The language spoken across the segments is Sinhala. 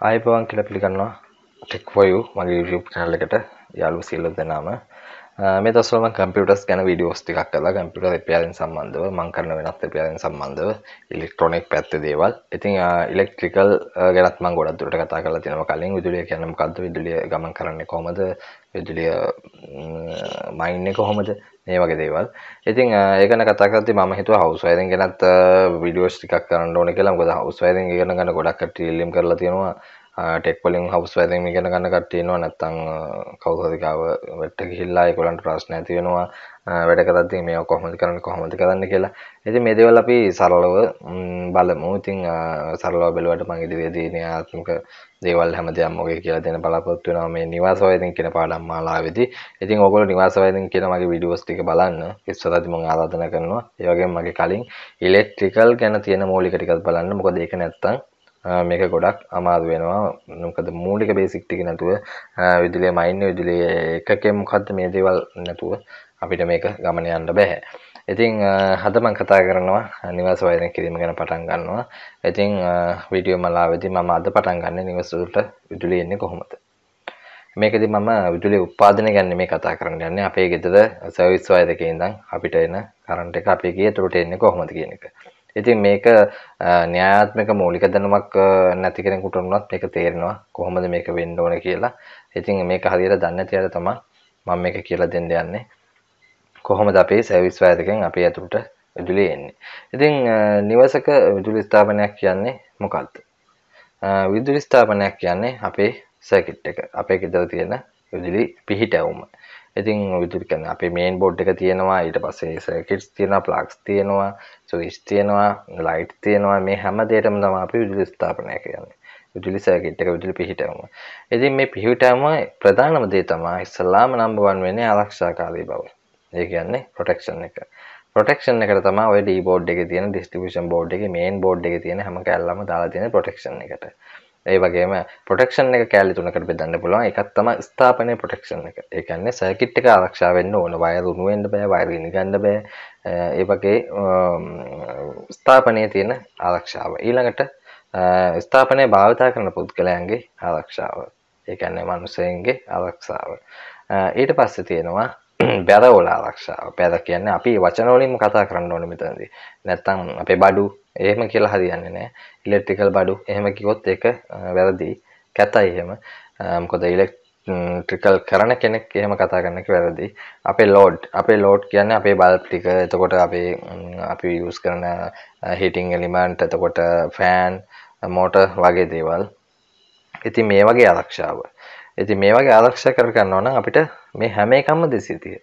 Aipawang kita pilihkanlah Tech for You magi YouTube channel kita, yalu silo denama. Meta selama komputer scan video setiap kali komputer repairing samandeva, mangkarna wenat repairing samandeva, elektronik patte deval. Itu electrical gerat manggoda turut kata kalau tiada makaling, itu dia kianam kaldu, itu dia gaman karane kohmade, itu dia mainne kohmade, ini bagai deval. Itu ikan kata kalau mama itu house wiring kianat video setiap kali orang kelam goda house wiring ikan kena goda kerti lim kerla tiada. Tech polling house wiring mika na kana kati no na tang kausa di kawa weta kihila ikolan trust na tiyo no weta kata ting meo kohomati kata nikela eti mede wala pi saralo bala mo ting saralo belo wata mangi di di ni a ting ka di wala hama di amo ke kila tina pala po tuna me ni waso e ting kina pala mala weti e ting okolo ni waso e ting kina magi video stika balan na kiso tati mo ngala tana kano yo ke magi kaling electrical kana tina mo li katikat balan na mo ko di kana tang මේක ගොඩක් අමාරු වෙනවා මොකද මූලික බේසික් ටික නැතුව විදුලිය මයින් විදුලිය එකකේ මොකද්ද මේ දේවල් නැතුව අපිට මේක ගමන යන්න බෑ. ඉතින් අද මම කතා කරනවා නිවාස වයරින් කිරීම ගැන පටන් ගන්නවා. ඉතින් වීඩියෝ මලාවේදී මම අද පටන් ගන්න නිවාස වලට විදුලිය එන්නේ කොහොමද? මේකදී මම විදුලිය උත්පාදනය ගැන මේ කතා කරන්න යන්නේ. අපේ ගෙදර සර්විස් වයර් එකේ ඉඳන් අපිට එන කරන්ට් එක අපේ ගෙදර උඩට එන්නේ කොහොමද කියන එක. ඉතින් මේක න්‍යායාත්මක මූලික දැනුමක් නැති කෙනෙකුට වුණත් මේක තේරෙනවා කොහොමද මේක වෙන්න ඕනේ කියලා. ඉතින් මේක හරියට දන්නේ නැති අය තමයි මම මේක කියලා දෙන්න යන්නේ. කොහොමද අපේ සර්විස් වයර් එකෙන් අපේ ඇතුළට විදුලිය එන්නේ. ඉතින් නිවසක විදුලි ස්ථාපනයක් කියන්නේ මොකක්ද? විදුලි ස්ථාපනයක් කියන්නේ අපේ සර්කිට් එක. අපේ ගෙදර තියෙන විදුලි පිහිටවුම. ඉතින් විදුලි කියන්නේ අපේ මේන් බෝඩ් එක තියෙනවා, ඊට පස්සේ සර්කිට්ස් තියෙනවා, ප්ලග්ස් තියෙනවා, ස්විච් තියෙනවා, ලයිට් තියෙනවා. මේ හැම දෙයකම තමයි අපි විදුලි ස්ථාපනය කියන්නේ. විදුලි සර්කිට් එක විදුලි පිහිටවම. ඉතින් මේ පිහිටවම ප්‍රධානම දේ තමයි ඉස්ලාම නම්බර් 1 වෙන්නේ ආරක්ෂාකාරී බව. ඒ කියන්නේ ප්‍රොටෙක්ෂන් එක. ප්‍රොටෙක්ෂන් එකට තමයි ඔය ඩී බෝඩ් එකේ තියෙන, ඩිස්ට්‍රිබියුෂන් බෝඩ් එකේ, මේන් බෝඩ් එකේ තියෙන හැම කැලලම දාලා තියෙන ප්‍රොටෙක්ෂන් එකට. ඒ වගේම ප්‍රොටෙක්ෂන් එක කැලේ තුනකට බෙදන්න පුළුවන්. එකක් තමයි ස්ථාපනයේ ප්‍රොටෙක්ෂන් එක. ඒ කියන්නේ සර්කිට් එක ආරක්ෂා වෙන්න ඕන. වයර් උණු වෙන්න බෑ, වයර් ඉනි ගන්න බෑ. ඒ වගේ ස්ථාපනයේ තියෙන ආරක්ෂාව. ඊළඟට ස්ථාපනයේ භාවිත කරන පුද්ගලයන්ගේ ආරක්ෂාව. ඒ කියන්නේ මිනිස්සුන්ගේ ආරක්ෂාව. ඊට පස්සේ තියෙනවා බැරවල ආරක්ෂාව. බැර කියන්නේ අපි වචන වලින්ම කතා කරන්න ඕනේ මෙතනදී. නැත්තම් අපේ බඩු එහෙම කියලා හරියන්නේ නැහැ. ඉලෙක්ට්‍රිකල් බඩු එහෙම කිව්වොත් ඒක වැරදි. කැතයි එහෙම. මොකද ඉලෙක්ට්‍රිකල් කරන කෙනෙක් එහෙම කතා කරන එක වැරදි. අපේ ලෝඩ් කියන්නේ අපේ බල්බ් ටික. එතකොට අපි යූස් කරන හීටින් එලිමන්ට්, එතකොට ෆෑන්, මෝටර් වගේ දේවල්. ඉතින් මේ වගේ ආරක්ෂාව. ඉතින් මේ වගේ ආරක්ෂා කරගන්නවා නම් අපිට මේ හැම එකම 230.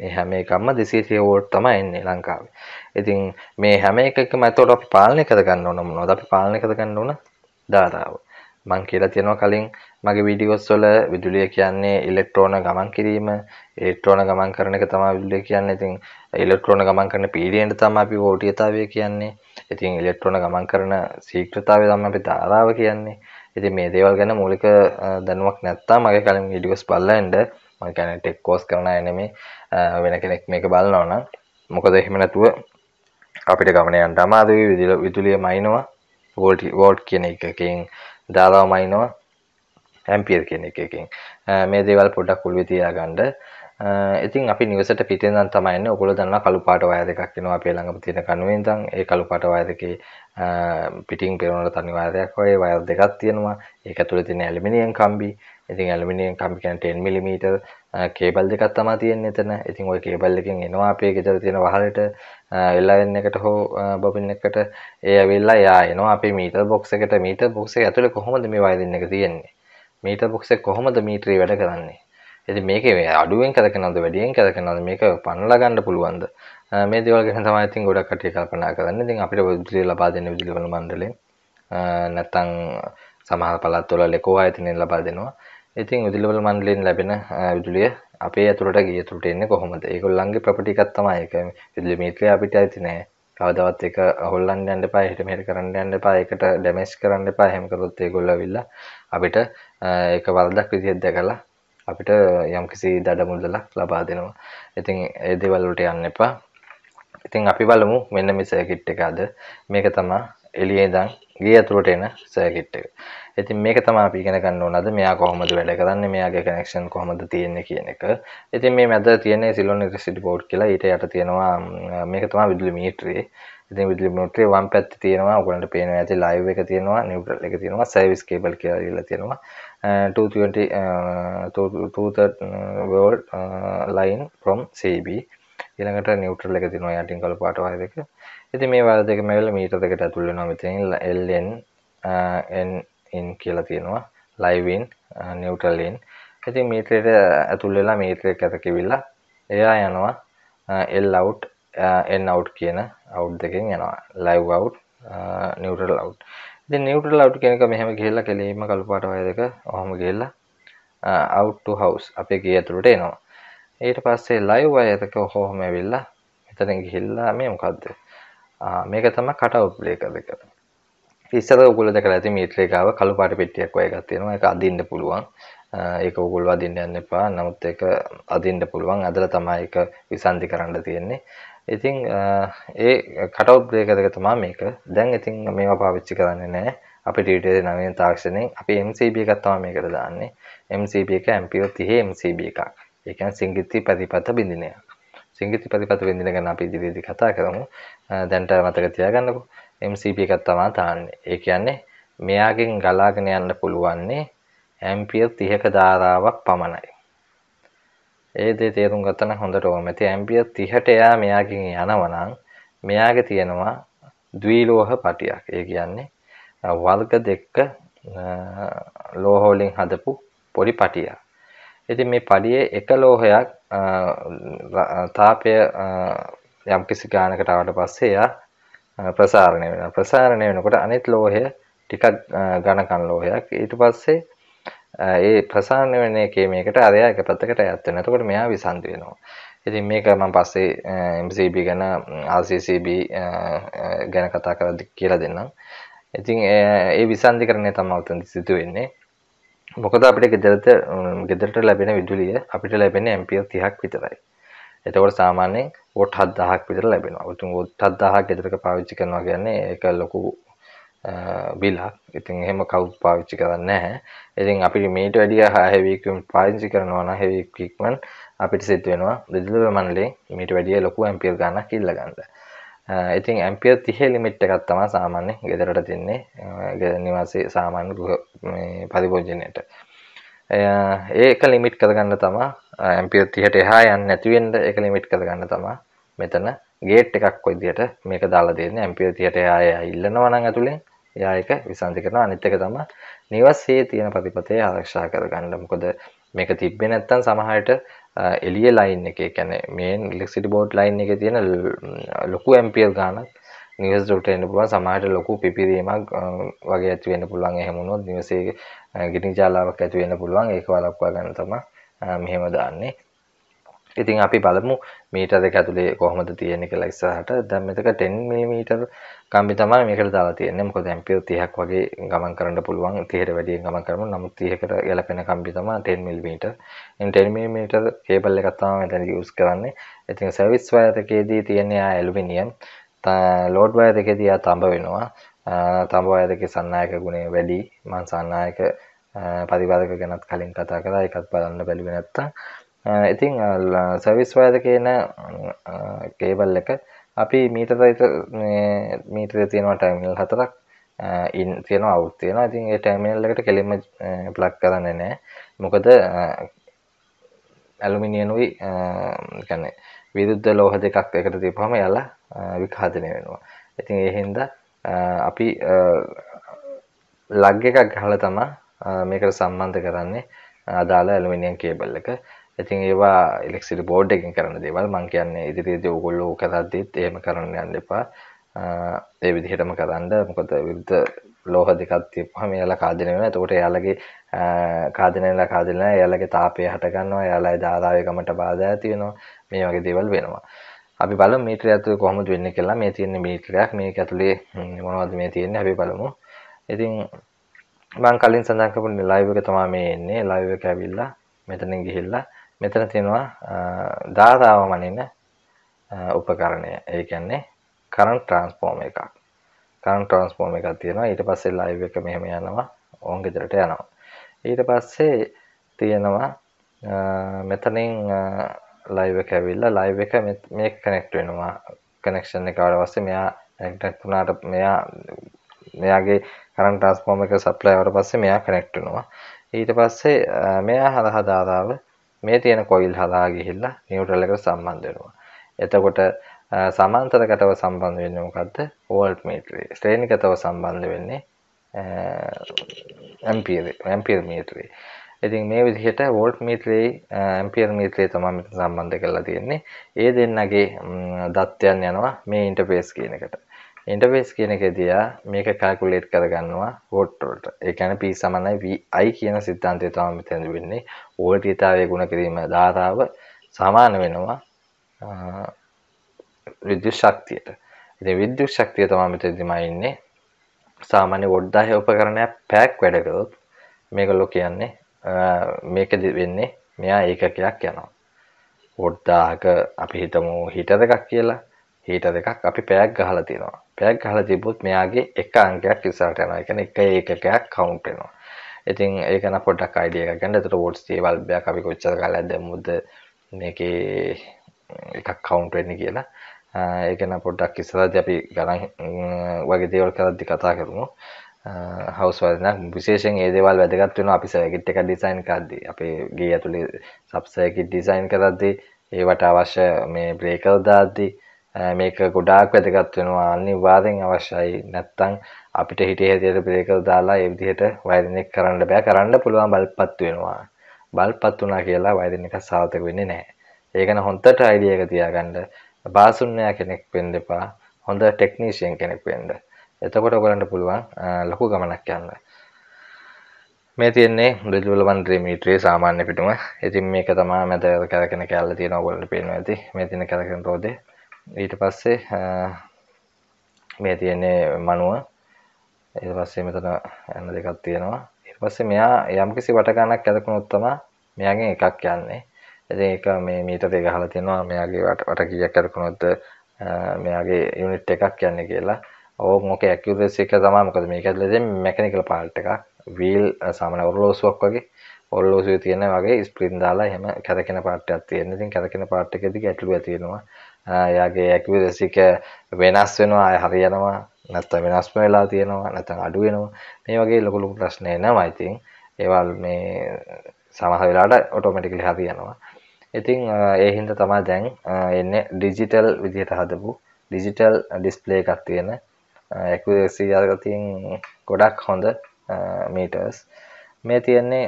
මේ හැම එකම 230 වෝල්ට් තමයි එන්නේ ලංකාවේ. ඉතින් මේ හැම එකකම අතට අපි පාලනය කරගන්න ඕන මොනවද? අපි පාලනය කරගන්න ඕන ධාරාව. මම කියලා තියෙනවා කලින් මගේ වීඩියෝස් වල විදුලිය කියන්නේ ඉලෙක්ට්‍රෝන ගමන් කිරීම. ඉලෙක්ට්‍රෝන ගමන් කරන එක තමයි විදුලිය කියන්නේ. ඉතින් ඉලෙක්ට්‍රෝන ගමන් කරන පීඩනයට තමයි අපි වෝල්ටීයතාවය කියන්නේ. ඉතින් ඉලෙක්ට්‍රෝන ගමන් කරන ශීඝ්‍රතාවය තමයි අපි ධාරාව කියන්නේ. ඉතින් මේ දේවල් ගැන මූලික දැනුමක් නැත්තම් මගේ කලින් වීඩියෝස් බලලා ඉන්න. මම කියන්නේ ටෙක් කෝස් කරන අය නෙමෙයි, වෙන කෙනෙක් මේක බලනවා නම්. මොකද එහෙම නැතුව අපිට ගමන යන්න අමාරුයි. විදුලිය මයින්නවා, වෝල්ට් කියන එකකින්, ධාරාව මයින්නවා, ඇම්පියර් කියන එකකින්. මේ දේවල් පොඩ්ඩක් උළුවේ තියාගන්න. ඉතින් අපි නිවසට පිටින් නම් තමයි එන්නේ. ඔයගොල්ලෝ දන්නවා කළු පාට වයර් එකක් එනවා අපේ ළඟම තියෙන කණුවෙන්. දැන් ඒ කළු පාට වයර් එකේ පිටින් පෙරවන තනි වයරයක් වගේ වයර් දෙකක් තියෙනවා. ඒක ඇතුලේ තියෙන ඇලුමිනියම් කම්බි. ඉතින් ඇලුමිනියම් කම්බි කියන්නේ 10 mm කේබල් දෙකක් තමයි තියෙන්නේ එතන. ඉතින් ওই කේබල් එකෙන් එනවා අපේ ගෙදර තියෙන වහලට, LRN එකට හෝ බොබින් එකට. ඒ ඇවිල්ලා යා එනවා අපේ මීටර් බොක්ස් එකට. මීටර් බොක්ස් එක ඇතුලේ කොහොමද මේ වයරින් එක තියෙන්නේ? මීටර් බොක්ස් එක කොහොමද මීටරේ වැඩ කරන්නේ? ඉතින් මේකේ අඩුවෙන් කරකනවද, වැඩියෙන් කරකනවද, මේක පනලා ගන්න පුළුවන්ද? මේ දේවල් ගැන තමයි ඉතින් ගොඩක් කට්ටිය කල්පනා කරන්නේ. ඉතින් අපිට විදුලිය ලබා දෙන විදුලි වල මණ්ඩලයෙන් නැත්නම් සමහර පළාත්වල ලෙකෝ ආයතනයෙන් ලබා දෙනවා. ඉතින් විදුලිවල මණ්ඩලයෙන් ලැබෙන විදුලිය අපේ ඇතුළට ගිය තුරට එන්නේ කොහොමද? ඒගොල්ලන්ගේ ප්‍රොපර්ටි එකක් තමයි ඒක. විදුලි මීටරේ අපිට ඇති නෑ. කවදාවත් ඒක හොල්ලන්න යන්න එපා, එහෙට මෙහෙට කරන්න යන්න එපා, ඒකට ඩැමේජ් කරන්න එපා. එහෙම කරොත් ඒගොල්ලෝ අවිල්ලා අපිට ඒක වරදක් විදිහට දැකලා අපිට යම්කිසි දඩමුදලක් ලබා දෙනවා. ඉතින් ඒ දේවල් වලට යන්න එපා. ඉතින් අපි බලමු මෙන්න මේ සර්කිට් එක අද. මේක තමයි එළියෙන් ඉඳන් ගේ ඇතුළට එන සර්කිට් එක. ඉතින් මේක තමයි අපි ඉගෙන ගන්න ඕන අද මෙයා කොහොමද වැඩ කරන්නේ, මෙයාගේ කනෙක්ෂන් කොහොමද තියෙන්නේ කියන එක. ඉතින් මේ මැද තියෙන්නේ සිලෝන් ඉලෙක්ට්‍රිසිටි බෝඩ් කියලා. ඊට යට තියෙනවා මේක තමයි විදුලි මීටරේ. ඉතින් විදුලි මීටරේ වම් පැත්තේ තියෙනවා ඔයගොල්ලන්ට පේනවා ඇති ලයිව් එක තියෙනවා, නියුට්‍රල් එක තියෙනවා, සර්විස් කේබල් කියලා කියලා තියෙනවා. 220 volt line from CB. ඊළඟට නියුට්‍රල් එක තියෙනවා යටින් කළු පාට වයර් එක. ඉතින් මේ වයර් දෙකම ඇවිල්ලා මීටර් දෙකට ඇතුල් වෙනවා. මෙතනින් LN NN කියලා තියෙනවා. live in neutral in. ඉතින් මීටරේට ඇතුල් වෙලා මීටරේ එකට කිවිලා එයා යනවා L out N out කියන out දෙකෙන් යනවා. live out neutral out. ඉතින් neutral out කියන එක මෙහෙම ගිහිල්ලා කෙලින්ම කළු පාට වයර් එක ඔහොම ගිහිල්ලා out to house අපේ ගේ ඇතුළට එනවා. ඊට පස්සේ ලයිව් වයරක කොහොම ඇවිල්ලා මෙතන ගිහිල්ලා මේ මොකද්ද මේක තමයි කට් අවුට් ප්ලේ එකද කියලා. ඉස්සර ඔයගොල්ලෝ දැකලා ඇති මීටරේ ගාව කළු පාට පෙට්ටියක් වගේ එකක් තියෙනවා. ඒක අදින්න පුළුවන්. ඒක ඔයගොල්ලෝ අදින්න යන්න එපා. නමුත් ඒක අදින්න පුළුවන්. අදලා තමයි ඒක විසන්ධි කරන්න තියෙන්නේ. ඉතින් ඒ කට් අවුට් ප්ලේ එකද තමයි මේක. දැන් ඉතින් මේවා පාවිච්චි කරන්නේ නැහැ. අපේ ටීටේ නවීන තාක්ෂණයෙන් අපි MCB එකක් තමයි මේකට දාන්නේ. MCB එක ඇම්පියර් 30 MCB එකක්. ඒ කියන්නේ සිංගිති ප්‍රතිපත බිඳිනය. සිංගිති ප්‍රතිපත බිඳින ගැන අපි ඉදිරියේදී කතා කරමු. දැන්ට මතක තියාගන්නකෝ MCB එකක් තමයි තාන්නේ. ඒ කියන්නේ මෙයාගෙන් ගලාගෙන යන්න පුළුවන්නේ ඇම්පියර් 30ක ධාරාවක් පමණයි. ඒ දෙය තේරුම් ගන්න හොඳට ඕනේ. ඉතින් ඇම්පියර් 30ට එයා මෙයාගෙන් යනවා නම් මෙයාගේ තියෙනවා ද්විලෝහ පටියක්. ඒ කියන්නේ වර්ග දෙක ලෝහ වලින් හදපු පොඩි පටියක්. ඉතින් මේ පඩියේ එක ලෝහයක් තාපය යම් කිසි ගානකට ආවට පස්සේ එයා ප්‍රසාරණය වෙනවා. ප්‍රසාරණය වෙනකොට අනිත් ලෝහය ටිකක් ඝනකන් ලෝහයක්. ඊට පස්සේ ඒ ප්‍රසාරණය වෙන එකේ මේකට අරයා එක පැත්තකට යත් වෙනවා. එතකොට මෙයා විසන්ධි වෙනවා. ඉතින් මේක මම පස්සේ MCB ගැන RCCB ගැන කතා කරද්දී කියලා දෙන්නම්. ඉතින් ඒ විසන්ධිකරණය තමයි උතනදි සිදු වෙන්නේ. මොකද අපිට ගෙදරට ලැබෙන විදුලිය අපිට ලැබෙන ඇම්පියර් 30ක් විතරයි. එතකොට සාමාන්‍යයෙන් වොට් 7000ක් විතර ලැබෙනවා. ඔතන වොට් 7000ක් ගෙදරක පාවිච්චි කරනවා කියන්නේ ඒක ලොකු බිලක්. ඉතින් එහෙම කවුරුත් පාවිච්චි කරන්නේ නැහැ. ඉතින් අපි මේට වැඩිය heavy equipment පාවිච්චි කරනවා නම් heavy equipment අපිට සිද්ධ වෙනවා විදුලි ප්‍රමාණය මේට වැඩිය ලොකු ඇම්පියර් ගණනක් ඉල්ල ගන්න. ඉතින් ඇම්පියර් 30 ලිමිට් එකක් තමයි සාමාන්‍ය ගෙදරට තින්නේ නිවාසයේ සාමාන්‍ය මේ පරිභෝජනයට. ඒක ලිමිට් කරගන්න තමයි ඇම්පියර් 30ට එහා යන්නේ නැති වෙන්න ඒක ලිමිට් කරගන්න තමයි මෙතන ගේට් එකක් ඔය විදිහට මේක දාලා දෙන්නේ. ඇම්පියර් 30ට එහා යILනවා නම් ඇතුලෙන් එයා ඒක විසන්ධි කරනවා. අනිත් එක තමයි නිවාසයේ තියෙන ප්‍රතිපතේ ආරක්ෂා කරගන්න. මොකද මේක තිබ්බේ නැත්නම් සමහරට එළිය ලයින් එකේ කියන්නේ මේන් ඉලෙක්ට්‍රිසිටි බෝඩ් ලයින් එකේ තියෙන ලොකු ඇම්පියර් ගානක් නිවසට එන්න පුළුවන්. සමහරට ලොකු පිපිරීමක් වගේ ඇති වෙන්න පුළුවන්. එහෙම වුණොත් නිවසේ ගිනි ජාලාවක් ඇති වෙන්න පුළුවන්. ඒක වළක්වා ගන්න තමයි මෙහෙම දාන්නේ. ඉතින් අපි බලමු මීටර් එක ඇතුලේ කොහොමද තියෙන්නේ කියලා ඉස්සරහට. දැන් මෙතක 10 mm කම්බි තමයි මේකට දාලා තියෙන්නේ. මොකද ඇම්පියර් 30ක් වගේ ගමන් කරන්න පුළුවන්. 30ට වැඩියෙන් ගමන් කරනවා. නමුත් 30කට ගැලපෙන කම්බි තමයි 10 mm. ඉතින් 10 mm කේබල් එකක් තමයි මෙතන යූස් කරන්නේ. ඉතින් සර්විස් වයර් එකේදී තියෙන්නේ ඇලුමිනියම්. ලෝඩ් වයර් එකේදී තඹ වෙනවා. තඹ වයර් එකේ සන්නායක ගුණය වැඩි. මම සන්නායක පරිවර්තක ගැනත් කලින් කතා කරා. ඒකත් බලන්න බැලුවේ නැත්තම් ඉතින් සර්විස් වයර් එකේන කේබල් එක අපි මීටරේ තියෙනවා ටර්මිනල් 4ක් ඉන් තියෙනවා අවුට් තියෙනවා. ඉතින් ඒ ටර්මිනල් එකට කෙලින්ම ප්ලග් කරන්නේ නැහැ. මොකද ඇලුමිනියම්ුයි يعني විරුද්ධ ලෝහ දෙකක් එකට තියපුවම යාලා විඛාදනය වෙනවා. ඉතින් ඒ හින්දා අපි ලග් එකක් ගහලා තමයි මේකට සම්බන්ධ කරන්නේ අදාළ ඇලුමිනියම් කේබල් එක. ඉතින් ඒවා ඉලෙක්ට්‍රිසිටි බෝඩ් එකෙන් කරන දේවල්. මම කියන්නේ ඉදිරියේදී ඕගොල්ලෝ කරද්දිත් එහෙම කරන්න යන්න එපා. ඒ විදිහටම කරන්න. මොකද විරුද්ධ ලෝහ දෙකක් තියපුවාම එයාලා කාදෙන වෙනවා. එතකොට එයාලගේ කාදෙනලා එයාලගේ තාපය හට ගන්නවා. එයාලගේ ධාරාවේ ගමට බාධා ඇති වෙනවා. මේ වගේ දේවල් වෙනවා. අපි බලමු මීටරය ඇතුලේ කොහොමද වෙන්නේ කියලා. මේ තියෙන මීටරයක් මේක ඇතුලේ මොනවද මේ තියෙන්නේ අපි බලමු. ඉතින් මම කලින් සඳහන් කරපු ලයිව් එක තමයි මේ එන්නේ. ලයිව් එක ඇවිල්ලා මෙතනින් ගිහිල්ලා මෙතන තියෙනවා ධාරාව මනින උපකරණය. ඒ කියන්නේ කරන්ට් ට්‍රාන්ස්ෆෝමර් එකක්. කරන්ට් ට්‍රාන්ස්ෆෝම් එකක් තියෙනවා. ඊට පස්සේ ලයිව් එක මෙහෙම යනවා, ඕන් ගෙදරට යනවා. ඊට පස්සේ තියෙනවා මෙතනින් ලයිව් එක ඇවිල්ලා ලයිව් එක මේක කනෙක්ට් වෙනවා. කනෙක්ෂන් එක ආවට පස්සේ මෙයා කනෙක්ට් වුණාට මෙයාගේ කරන්ට් ට්‍රාන්ස්ෆෝම් එක සප්ලයි ආවට පස්සේ මෙයා කනෙක්ට් වෙනවා. ඊට පස්සේ මෙයා හරහා දාලා මේ තියෙන කොයිල් හරහා ගිහිල්ලා නියුට්‍රල් එකට සම්බන්ධ වෙනවා. එතකොට සමාන්තරකටව සම්බන්ධ වෙන්නේ මොකද්ද? වෝල්ට් මීටරේ. ශ්‍රේණිකටව සම්බන්ධ වෙන්නේ ඇම්පියර් මීටරේ. ඉතින් මේ විදිහට වෝල්ට් මීටරේ ඇම්පියර් මීටරේ තමයි මෙතන සම්බන්ධ කරලා තියෙන්නේ. ඒ දෙන්නගේ දත්තයන් යනවා මේ ඉන්ටර්ෆේස් කියන එකට. ඉන්ටර්ෆේස් කියන එකේදී මේක කැල්කියුලේට් කරගන්නවා වෝල්ට් වලට. ඒ කියන්නේ P = VI කියන සිද්ධාන්තය තමයි මෙතනදී වෙන්නේ. වෝල්ටීයතාවයේ ගුණ කිරීම ධාරාව සමාන වෙනවා විද්‍යුත් ශක්තියට. ඉතින් විද්‍යුත් ශක්තිය තමයි මෙතනදිම ඉන්නේ. සාමාන්‍ය වොට් 10 උපකරණයක් පැක් වැඩ කළොත් මේකලෝ කියන්නේ මේකදි වෙන්නේ මෙයා ඒකකයක් යනවා. වොට් 10ක අපි හිතමු හීටර් එකක් කියලා. හීටර් එකක් අපි පැයක් ගහලා තියෙනවා. පැයක් ගහලා තිබ්බොත් මෙයාගේ එක අංකයක් ඉස්සරහට යනවා. ඒ කියන්නේ එක ඒකකයක් කවුන්ට් වෙනවා. ඉතින් ඒක න පොඩ්ඩක් අයිඩියා ගන්න. ඒතර වොට්ස් තිය බල්බ් එකක් අපි කොච්චර කාලයක් දැම්මුද මේකේ එකක් කවුන්ට් වෙන්නේ කියලා. ඒක නම් පොඩ්ඩක් ඉස්සරහදී අපි ගණන් වගේ දේවල් කරද්දී කතා කරමු. හවුස් වල නම් විශේෂයෙන් මේ දේවල් වැදගත් වෙනවා. අපි සර්කිට් එක ඩිසයින් කරද්දී, අපේ ගේ ඇතුලේ සබ් සර්කිට් ඩිසයින් කරද්දී, ඒවට අවශ්‍ය මේ බ්‍රේකර් දාද්දී මේක ගොඩාක් වැදගත් වෙනවා. අනිවාර්යෙන් අවශ්‍යයි. නැත්තම් අපිට හිතේ හැටියට බ්‍රේකර් දාලා ඒ විදිහට වයරින් එක කරන්න බෑ. කරන්න පුළුවන් බල්බ් පත් වෙනවා. බල්බ් පත් වුණා කියලා වයරින් එක සාර්ථක වෙන්නේ නැහැ. ඒක නම් හොඳට අයිඩියා එක තියාගන්න. බාසුන්නයා කෙනෙක් වෙන්න එපා. හොඳ ටෙක්නීෂියන් කෙනෙක් වෙන්න. එතකොට ඔයගලන්ට පුළුවන් ලොකු ගමනක් යන්න. මේ තියෙන්නේ බෙදුවල වන්ද්‍රේ මීටරේ සාමාන්‍ය පිටුම. ඉතින් මේක තමයි මම දැන් කරගෙන කැල්ල තියෙන ඔයගලන්ට පේනවා ඇති. මේ තියෙන කරගෙන රෝදේ. ඊට පස්සේ මේ තියෙන්නේ මනුව. ඊට පස්සේ මෙතන යන දෙකක් තියෙනවා. ඊට පස්සේ මෙයා යම්කිසි වටගණක් ඇදකුණොත් තමයි මෙයාගෙන් එකක් යන්නේ. ඉතින් ඒක මේ මීටරේ ගහලා තියෙනවා මෙයාගේ වට කීයක් අරගෙනොත් මෙයාගේ යුනිට් එකක් යන්නේ කියලා. ඕක ඇකියුරසි එක තමයි. මොකද මේක ඇතුලේ තියෙන මෙකැනිකල් පාර්ට් එකක්. වීල් සාමාන්‍ය ඔරලෝසුවක් වගේ. ඔරලෝසුවේ තියෙන වගේ ස්ප්‍රින් දාලා එහෙම කැරකෙන පාර්ට් එකක් තියෙනවා. ඉතින් කැරකෙන පාර්ට් එකේදී ගැටලුවක් තියෙනවා. එයාගේ ඇකියුරසි එක වෙනස් වෙනවා, අය හරියනවා, නැත්නම් වෙනස් වෙලා තියෙනවා, නැත්නම් අඩු වෙනවා. මේ වගේ ලොකු ලොකු ප්‍රශ්න එනවා. ඉතින් ඒවල් මේ සමහර වෙලාවට ඔටෝමැටිකලි හරියනවා. ඉතින් ඒ හින්දා තමයි දැන් එන්නේ ඩිජිටල් විදිහට හදපු ඩිජිටල් ඩිස්ප්ලේ එකක් තියෙන accuracy එකක් තියෙන ගොඩක් හොඳ මීටර්ස්. මේ තියෙන්නේ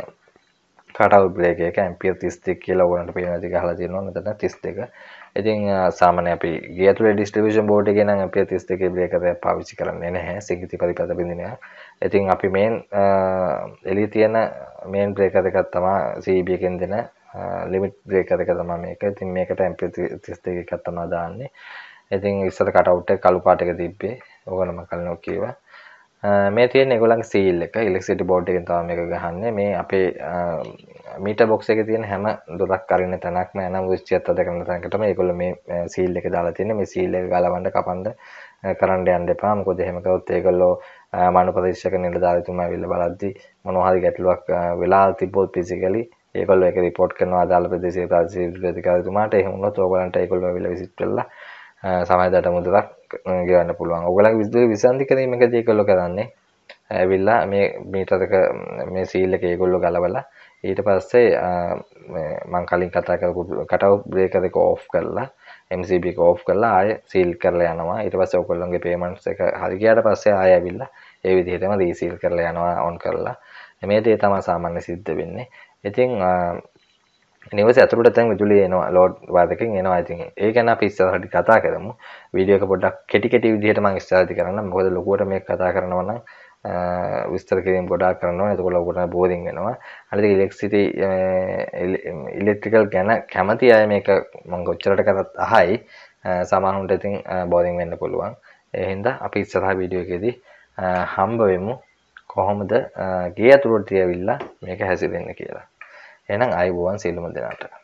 කටවුට් බ්‍රේක් එක ඇම්පියර් 32 කියලා ඕනට පේන විදිහට ගහලා තියෙනවා. මෙතන 32. ඉතින් සාමාන්‍ය අපි ගේ ඇතුලේ distribution board එකේ නම් ඇම්පියර් 32 බ්‍රේකරයක් පාවිච්චි කරන්නේ නැහැ. සිගිති පරිපත බින්දිනයක්. ඉතින් අපි මේන් එළිය තියෙන මේන් බ්‍රේකර් එකක් තමයි CB එකෙන් දෙන ලිමිට් බ්‍රේකර් එක තමයි මේක. ඉතින් මේකට ඇම්පියර් 32 එකක් තමයි දාන්නේ. ඉතින් ඉස්සර කටවුට් එක කළු පාට එක තිබ්බේ. ඕකනම කලිනෝ කීවා. මේ තියෙන ඒගොල්ලන්ගේ සීල් එක ඉලෙක්ට්‍රිසිටි බෝඩ් එකෙන් තමයි මේක ගහන්නේ. මේ අපේ මීටර් බොක්ස් එකේ තියෙන හැම දොරක් අරින්න තැනක්ම එනම් විශ්චයත් අද කරන තැනකට තමයි ඒගොල්ලෝ මේ සීල් එක දාලා තියෙන්නේ. මේ සීල් එක ගලවන්න කපන්න කරන්න යන්න එපා. මොකද එහෙම කරොත් ඒගොල්ලෝ මානව ප්‍රතිශක නිලධාරීතුමා ඇවිල්ලා බලද්දි මොනවා හරි ගැටලුවක් වෙලා තිබ්බොත් ෆිසිකලි ඒගොල්ලෝ ඒක report කරනවා අදාළ ප්‍රදේශයේ අධිකාරීතුමාට. එහෙම වුණොත් ඕගලන්ට ඒගොල්ලෝ ඇවිල්ලා visit කරලා සමාජයට මුදලක් ගෙවන්න පුළුවන්. ඕගලන්ගේ විදුලි විසන්ධිකරීමකදී ඒගොල්ලෝ කරන්නේ ඇවිල්ලා මේ මීටරක මේ සීල් එක ඒගොල්ලෝ ගලවලා ඊට පස්සේ මම කලින් කතා කරපු කටවුට් බ්‍රේකර් එක off කරලා MCB එක off කරලා ආයෙ සීල් කරලා යනවා. ඊට පස්සේ ඕගොල්ලන්ගේ payments එක හරි ගියාට පස්සේ ආයෙ ඇවිල්ලා ඒ විදිහටම reseal කරලා යනවා on කරලා. මේ දේ තමයි සාමාන්‍ය සිද්ධ වෙන්නේ. ඉතින් නිවස ඇතුළට දැන් විදුලිය එනවා, ලෝඩ් වාදකෙන් එනවා. ඉතින් ඒක ගැන අපි ඉස්සරහට කතා කරමු. වීඩියෝ එක පොඩ්ඩක් කෙටි කෙටි විදිහට මම ඉස්සරහට කරන්නම්. මොකද ලොකුවට මේක කතා කරනවා නම් විස්තර කිරීම ගොඩාක් කරන්න ඕනේ. එතකොට ලොකුවට බෝරින් වෙනවා. අනිත් එක ඉලෙක්ට්‍රිකල් ගැන කැමති අය මේක මම කොච්චරට කරත් අහයි. සමහරුන්ට ඉතින් බෝරින් වෙන්න පුළුවන්. ඒ හින්දා අපි ඉස්සරහ වීඩියෝ එකේදී හම්බ වෙමු කොහොමද ගේ ඇතුළට ඇවිල්ලා මේක හැසිරෙන්න කියලා. එහෙනම් අයිබෝවන් සියලුම දෙනාට.